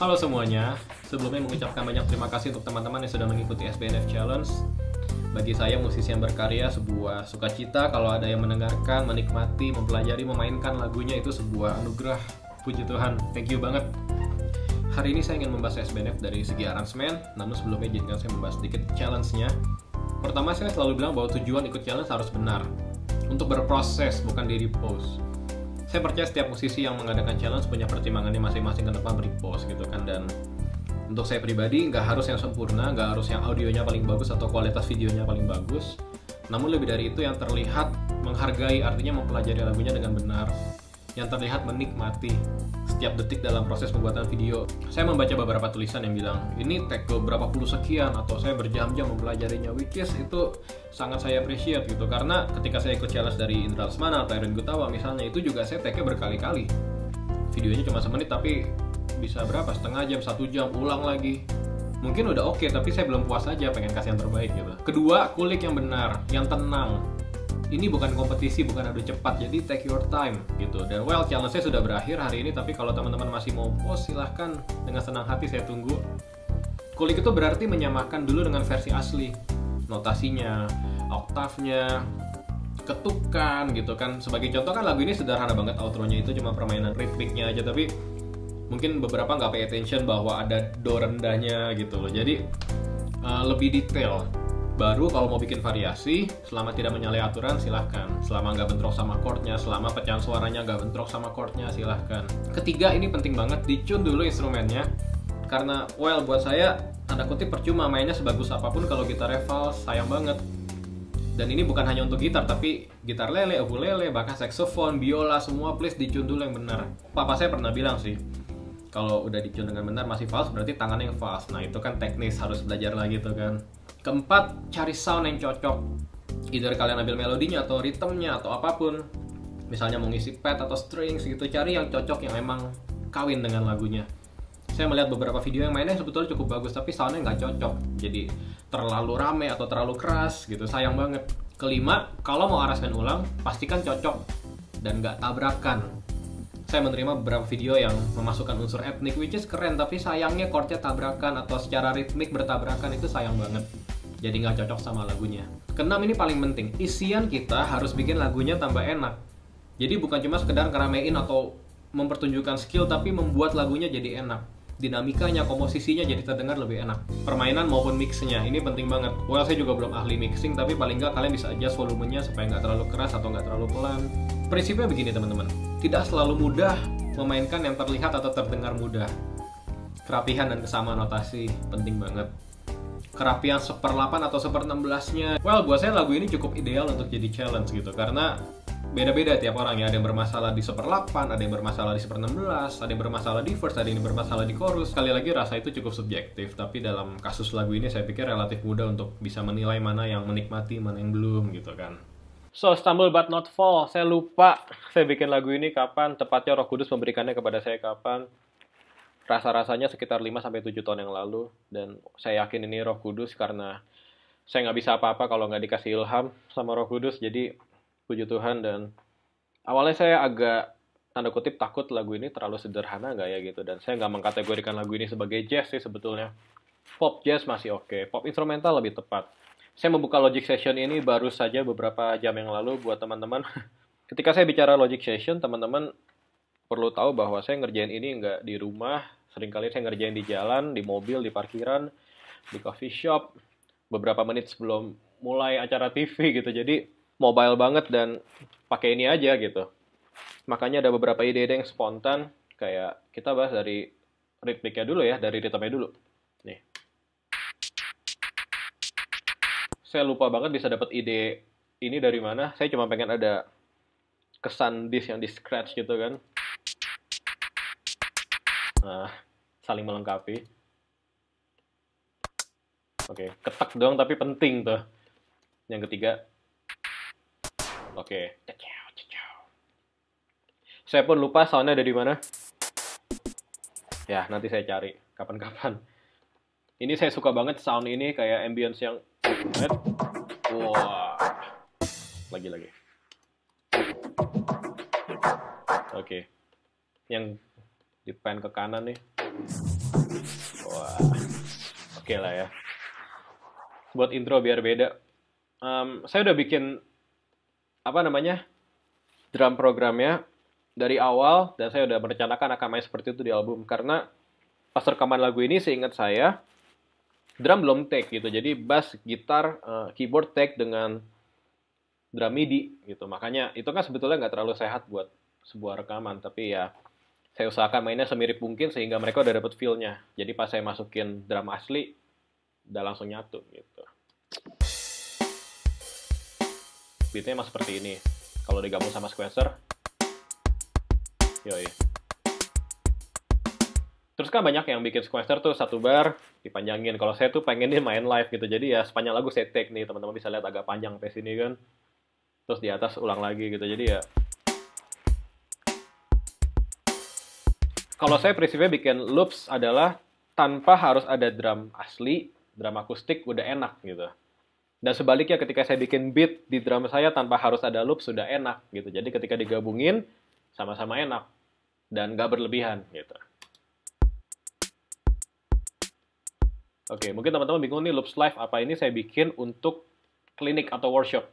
Halo semuanya, sebelumnya mengucapkan banyak terima kasih untuk teman-teman yang sudah mengikuti SBNF Challenge. Bagi saya, musisi yang berkarya, sebuah sukacita. Kalau ada yang mendengarkan, menikmati, mempelajari, memainkan lagunya, itu sebuah anugerah. Puji Tuhan, thank you banget. Hari ini saya ingin membahas SBNF dari segi aransemen, namun sebelumnya izinkan saya membahas sedikit challenge-nya. Pertama, saya selalu bilang bahwa tujuan ikut challenge harus benar, untuk berproses, bukan di repost. Saya percaya setiap musisi yang mengadakan challenge punya pertimbangannya masing-masing kenapa repost gitu kan. Dan untuk saya pribadi, nggak harus yang sempurna, nggak harus yang audionya paling bagus atau kualitas videonya paling bagus. Namun lebih dari itu yang terlihat menghargai, artinya mempelajari lagunya dengan benar. Yang terlihat menikmati setiap detik dalam proses pembuatan video. Saya membaca beberapa tulisan yang bilang, ini take berapa puluh sekian, atau saya berjam-jam mempelajarinya, which is itu sangat saya appreciate gitu. Karena ketika saya ikut challenge dari Indralesmana atau Aaron Gutawa misalnya, itu juga saya take berkali-kali. Videonya cuma semenit tapi bisa berapa, setengah jam, satu jam, ulang lagi. Mungkin udah oke, tapi saya belum puas aja, pengen kasih yang terbaik gitu. Kedua, kulik yang benar, yang tenang. Ini bukan kompetisi, bukan adu cepat, jadi take your time gitu. Dan well, challenge-nya sudah berakhir hari ini, tapi kalau teman-teman masih mau post, silahkan, dengan senang hati saya tunggu. Kulik itu berarti menyamakan dulu dengan versi asli, notasinya, oktavnya, ketukan gitu kan. Sebagai contoh kan lagu ini sederhana banget, outro-nya itu cuma permainan ritmiknya aja, tapi mungkin beberapa nggak pay attention bahwa ada do rendahnya gitu loh. Jadi lebih detail. Baru kalau mau bikin variasi, selama tidak menyalahi aturan silahkan. Selama nggak bentrok sama chordnya, selama pecahan suaranya nggak bentrok sama chordnya silahkan. Ketiga, ini penting banget, dicun dulu instrumennya. Karena well, buat saya tanda kutip percuma mainnya sebagus apapun kalau gitarnya fals, sayang banget. Dan ini bukan hanya untuk gitar, tapi gitar lele, ukulele, bahkan saksofon, biola, semua please dicun dulu yang benar. Papa saya pernah bilang sih, kalau udah dicun dengan benar masih fals, berarti tangannya yang fals. Nah itu kan teknis, harus belajar lagi tuh kan. Keempat, cari sound yang cocok. Either kalian ambil melodinya atau ritmenya atau apapun. Misalnya mau ngisi pad atau strings gitu, cari yang cocok yang emang kawin dengan lagunya. Saya melihat beberapa video yang mainnya sebetulnya cukup bagus, tapi soundnya nggak cocok. Jadi terlalu rame atau terlalu keras gitu, sayang banget. Kelima, kalau mau aransemen ulang, pastikan cocok dan nggak tabrakan. Saya menerima beberapa video yang memasukkan unsur etnik, which is keren, tapi sayangnya chordnya tabrakan atau secara ritmik bertabrakan, itu sayang banget. Jadi nggak cocok sama lagunya. Keenam, ini paling penting, isian kita harus bikin lagunya tambah enak. Jadi bukan cuma sekedar ngeramein atau mempertunjukkan skill, tapi membuat lagunya jadi enak. Dinamikanya, komposisinya jadi terdengar lebih enak. Permainan maupun mixnya, ini penting banget. Well, saya juga belum ahli mixing, tapi paling nggak kalian bisa adjust volumenya supaya nggak terlalu keras atau nggak terlalu pelan. Prinsipnya begini teman-teman, tidak selalu mudah memainkan yang terlihat atau terdengar mudah. Kerapihan dan kesamaan notasi penting banget. Kerapihan 1/8 atau 1/16-nya. Well, buat saya lagu ini cukup ideal untuk jadi challenge gitu. Karena beda-beda tiap orang ya. Ada yang bermasalah di 1/8, ada yang bermasalah di 1/16, ada yang bermasalah di verse, ada yang bermasalah di chorus. Sekali lagi rasa itu cukup subjektif. Tapi dalam kasus lagu ini saya pikir relatif mudah untuk bisa menilai mana yang menikmati, mana yang belum gitu kan. So, stumble but not fall. Saya lupa saya bikin lagu ini kapan. Tepatnya Roh Kudus memberikannya kepada saya kapan. Rasa-rasanya sekitar 5-7 tahun yang lalu. Dan saya yakin ini Roh Kudus, karena saya nggak bisa apa-apa kalau nggak dikasih ilham sama Roh Kudus. Jadi, puji Tuhan. Dan awalnya saya agak, tanda kutip, takut lagu ini terlalu sederhana nggak ya gitu. Dan saya nggak mengkategorikan lagu ini sebagai jazz sih sebetulnya. Pop jazz masih oke. Pop instrumental lebih tepat. Saya membuka Logic Session ini baru saja beberapa jam yang lalu buat teman-teman. Ketika saya bicara Logic Session, teman-teman perlu tahu bahwa saya ngerjain ini nggak di rumah. Seringkali saya ngerjain di jalan, di mobil, di parkiran, di coffee shop, beberapa menit sebelum mulai acara TV gitu. Jadi mobile banget dan pakai ini aja gitu. Makanya ada beberapa ide-ide yang spontan. Kayak kita bahas dari ritmiknya dulu ya, dari ritmenya dulu. Nih. Saya lupa banget bisa dapat ide ini dari mana. Saya cuma pengen ada kesan disk yang di scratch gitu kan. Nah, saling melengkapi. Oke, ketak doang tapi penting tuh. Yang ketiga. Oke. Saya pun lupa soundnya dari mana. Ya, nanti saya cari kapan-kapan. Ini saya suka banget sound ini, kayak ambience yang wah, lagi-lagi. Oke, yang di pan ke kanan nih. Wah, oke lah ya. Buat intro biar beda. Saya udah bikin drum programnya dari awal, dan saya udah merencanakan akan main seperti itu di album. Karena pas rekaman lagu ini seingat saya drum belum take gitu. Jadi bass, gitar, keyboard take dengan drum MIDI gitu. Makanya itu kan sebetulnya nggak terlalu sehat buat sebuah rekaman. Tapi ya saya usahakan mainnya semirip mungkin sehingga mereka udah dapet feel-nya. Jadi pas saya masukin drum asli udah langsung nyatu gitu. Beatnya emang seperti ini. Kalau digabung sama sequencer, yoi. Terus kan banyak yang bikin sequencer tuh satu bar dipanjangin. Kalau saya tuh pengen dia main live gitu. Jadi ya sepanjang lagu saya take nih, teman-teman bisa lihat agak panjang sampai sini kan. Terus di atas ulang lagi gitu. Jadi ya. Kalau saya prinsipnya bikin loops adalah tanpa harus ada drum asli, drum akustik udah enak gitu. Dan sebaliknya ketika saya bikin beat di drum saya tanpa harus ada loop sudah enak gitu. Jadi ketika digabungin sama-sama enak dan nggak berlebihan gitu. Oke, mungkin teman-teman bingung nih loops live apa ini, saya bikin untuk klinik atau workshop.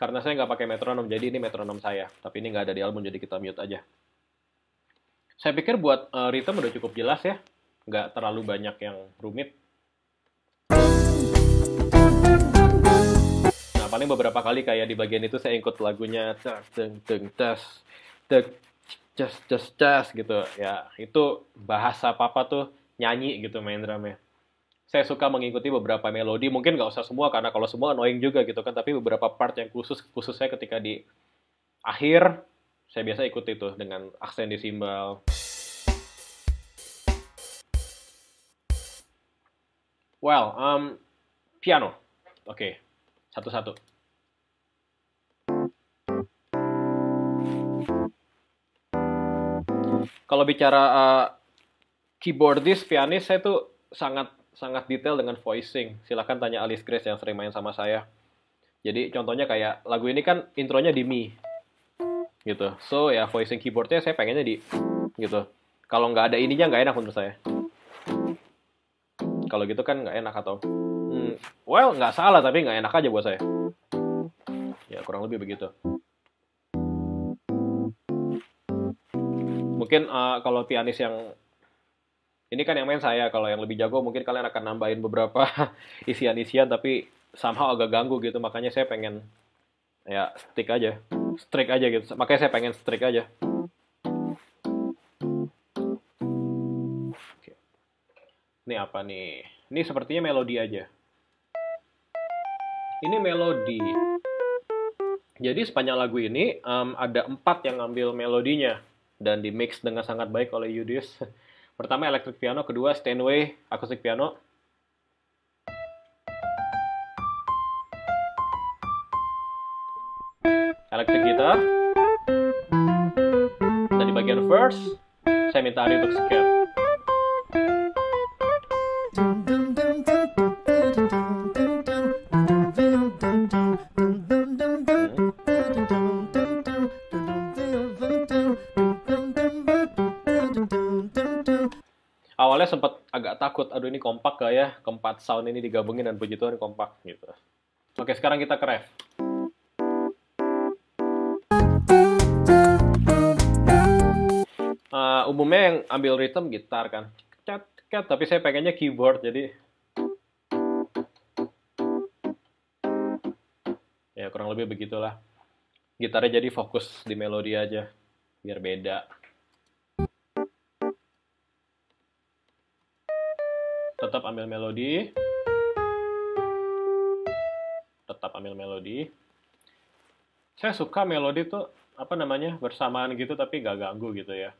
Karena saya nggak pakai metronom, jadi ini metronom saya. Tapi ini nggak ada di album, jadi kita mute aja. Saya pikir buat rhythm udah cukup jelas ya. Nggak terlalu banyak yang rumit. Nah, paling beberapa kali kayak di bagian itu saya ikut lagunya teng teng tas gitu ya, itu bahasa papa tuh nyanyi gitu main drumnya. Saya suka mengikuti beberapa melodi, mungkin nggak usah semua karena kalau semua annoying juga gitu kan, tapi beberapa part yang khususnya ketika di akhir saya biasa ikut itu dengan aksen di simbal. Well, piano. Oke. Satu-satu. Kalau bicara keyboardis, pianis, saya tuh sangat detail dengan voicing. Silahkan tanya Alice Grace yang sering main sama saya. Jadi contohnya kayak lagu ini kan intronya di mi, gitu. So ya voicing keyboardnya saya pengennya di gitu. Kalau nggak ada ininya nggak enak menurut saya. Kalau gitu kan nggak enak atau well, nggak salah, tapi nggak enak aja buat saya. Ya, kurang lebih begitu. Mungkin kalau pianis yang... Ini kan yang main saya, kalau yang lebih jago mungkin kalian akan nambahin beberapa isian-isian, tapi somehow agak ganggu gitu, makanya saya pengen... Ya, strik aja gitu. Makanya saya pengen strik aja. Oke. Ini apa nih? Ini sepertinya melodi aja. Ini melodi. Jadi sepanjang lagu ini ada 4 yang ngambil melodinya dan di mix dengan sangat baik oleh Yudis. Pertama elektrik piano, kedua Steinway akustik piano. Elektrik gitar. Dan di bagian verse saya minta Ari untuk skip. Awalnya sempat agak takut, aduh ini kompak gak ya, keempat sound ini digabungin dan puji Tuhan kompak gitu. Oke, sekarang kita ke ref. Umumnya yang ambil rhythm gitar kan, tapi saya pengennya keyboard, jadi ya kurang lebih begitulah. Gitarnya jadi fokus di melodi aja, biar beda. Tetap ambil melodi. Tetap ambil melodi. Saya suka melodi tuh, bersamaan gitu tapi nggak ganggu gitu ya.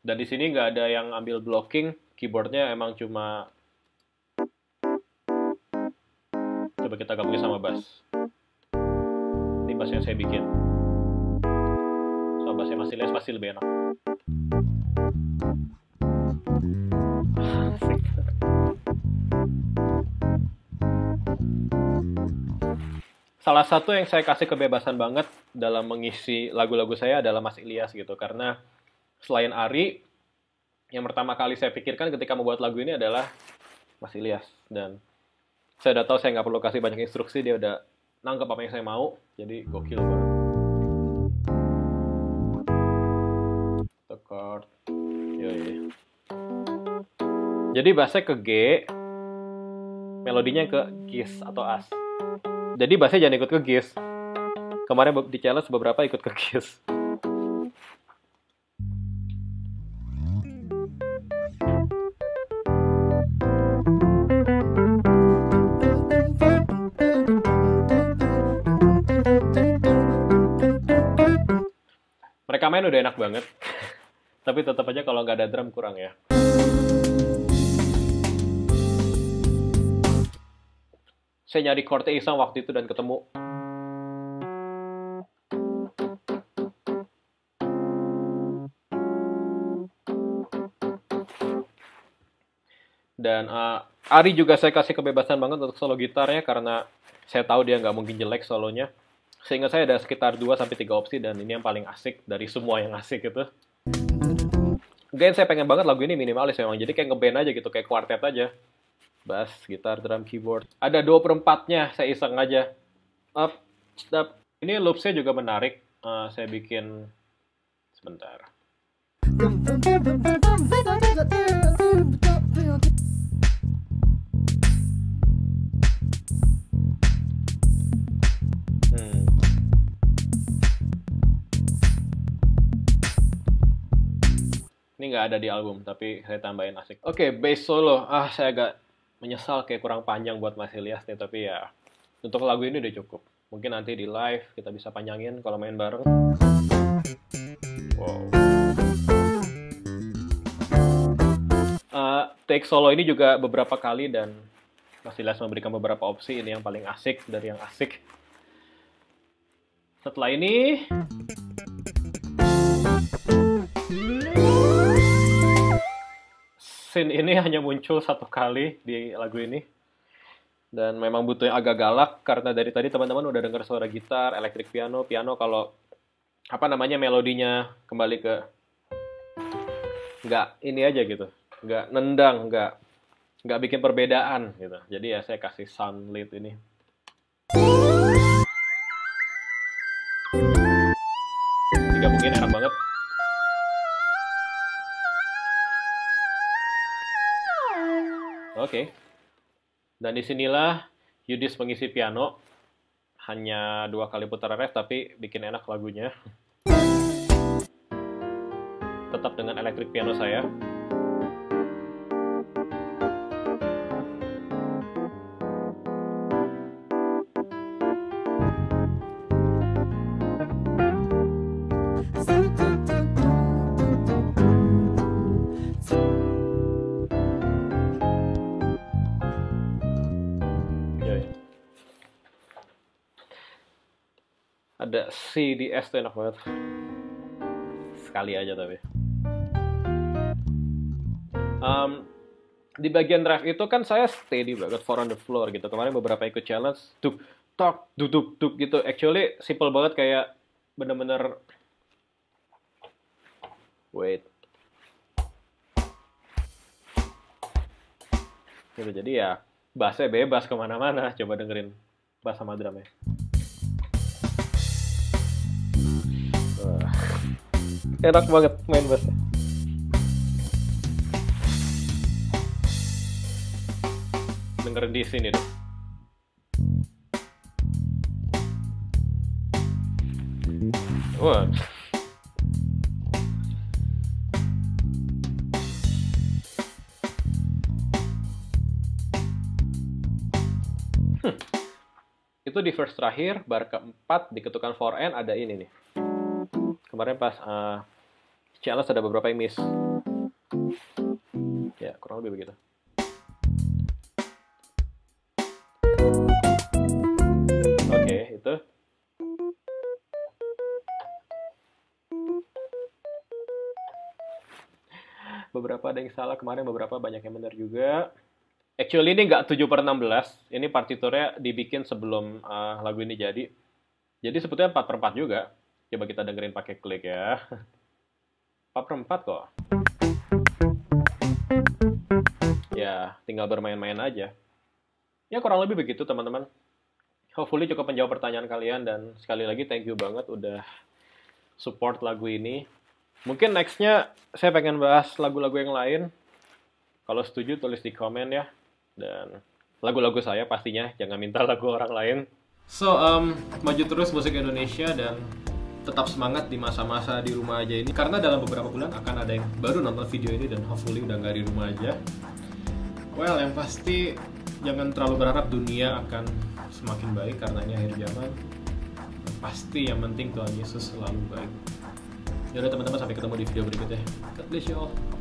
Dan di sini nggak ada yang ambil blocking, keyboardnya emang cuma... Coba kita gabungin sama bass. Ini bass yang saya bikin. So, bassnya Mas Ilyas pasti lebih enak. Salah satu yang saya kasih kebebasan banget dalam mengisi lagu-lagu saya adalah Mas Ilyas gitu, karena selain Ari, yang pertama kali saya pikirkan ketika membuat lagu ini adalah Mas Ilyas. Dan saya udah tahu saya nggak perlu kasih banyak instruksi, dia udah nangkep apa yang saya mau, jadi gokil banget. Tekor, yoi. Jadi bassnya ke G, melodinya ke Gis atau As. Jadi bassnya jangan ikut ke Gis. Kemarin di challenge beberapa ikut ke Gis. Mereka main udah enak banget, tapi tetap aja kalau nggak ada drum kurang ya. Saya nyari chord iseng waktu itu dan ketemu. Dan Ari juga saya kasih kebebasan banget untuk solo gitarnya karena saya tahu dia nggak mungkin jelek solonya. Seingat saya ada sekitar 2-3 opsi dan ini yang paling asik dari semua yang asik gitu. Again, saya pengen banget lagu ini minimalis memang, jadi kayak ngeband aja gitu, kayak quartet aja. Bass, gitar, drum, keyboard. Ada 2/4-nya, saya iseng aja. Up, step. Ini loops-nya juga menarik, saya bikin sebentar. Ini nggak ada di album, tapi saya tambahin asik. Oke, bass solo. Saya agak menyesal kayak kurang panjang buat Mas Ilyas nih, tapi ya untuk lagu ini udah cukup. Mungkin nanti di live kita bisa panjangin kalau main bareng. Wow. Take solo ini juga beberapa kali dan Mas Ilyas memberikan beberapa opsi. Ini yang paling asik dari yang asik. Setelah ini... scene ini hanya muncul 1 kali di lagu ini. Dan memang butuhnya agak galak karena dari tadi teman-teman udah dengar suara gitar, elektrik piano, piano kalau apa namanya melodinya kembali ke nggak ini aja gitu. Nggak nendang, nggak bikin perbedaan gitu. Jadi ya saya kasih sound lead ini. Nggak mungkin enak banget. Oke, dan disinilah Yudis mengisi piano, hanya 2 kali putaran ref tapi bikin enak lagunya. Tetap dengan elektrik piano saya. Ada C di S tuh enak banget. Sekali aja tapi. Di bagian drive itu kan saya steady banget, 4 on the floor gitu. Kemarin beberapa ikut challenge, duk, tok, duduk, duk gitu. Actually, simple banget kayak bener-bener... Wait. Gitu, jadi ya, bassnya bebas kemana-mana. Coba dengerin bass sama drumnya. Enak banget main bassnya. Denger di sini deh. Wah. Itu di verse terakhir, bar keempat di ketukan 4N ada ini nih. Kemarin pas challenge ada beberapa yang miss. Ya, kurang lebih begitu. Oke, itu. Beberapa ada yang salah kemarin, beberapa banyak yang benar juga. Actually ini nggak 7/16. Ini partiturnya dibikin sebelum lagu ini jadi. Jadi sebetulnya 4/4 juga. Coba kita dengerin pakai klik ya. 4/4 kok. Ya, tinggal bermain-main aja. Ya, kurang lebih begitu, teman-teman. Hopefully cukup menjawab pertanyaan kalian, dan sekali lagi thank you banget udah support lagu ini. Mungkin next-nya saya pengen bahas lagu-lagu yang lain. Kalau setuju tulis di komen ya. Dan lagu-lagu saya pastinya, jangan minta lagu orang lain. So, maju terus musik Indonesia dan tetap semangat di masa-masa di rumah aja ini. Karena dalam beberapa bulan akan ada yang baru nonton video ini dan hopefully udah nggak di rumah aja. Well, yang pasti jangan terlalu berharap dunia akan semakin baik karena ini akhir zaman. Pasti yang penting Tuhan Yesus selalu baik. Yaudah teman-teman, sampai ketemu di video berikutnya. God bless you all.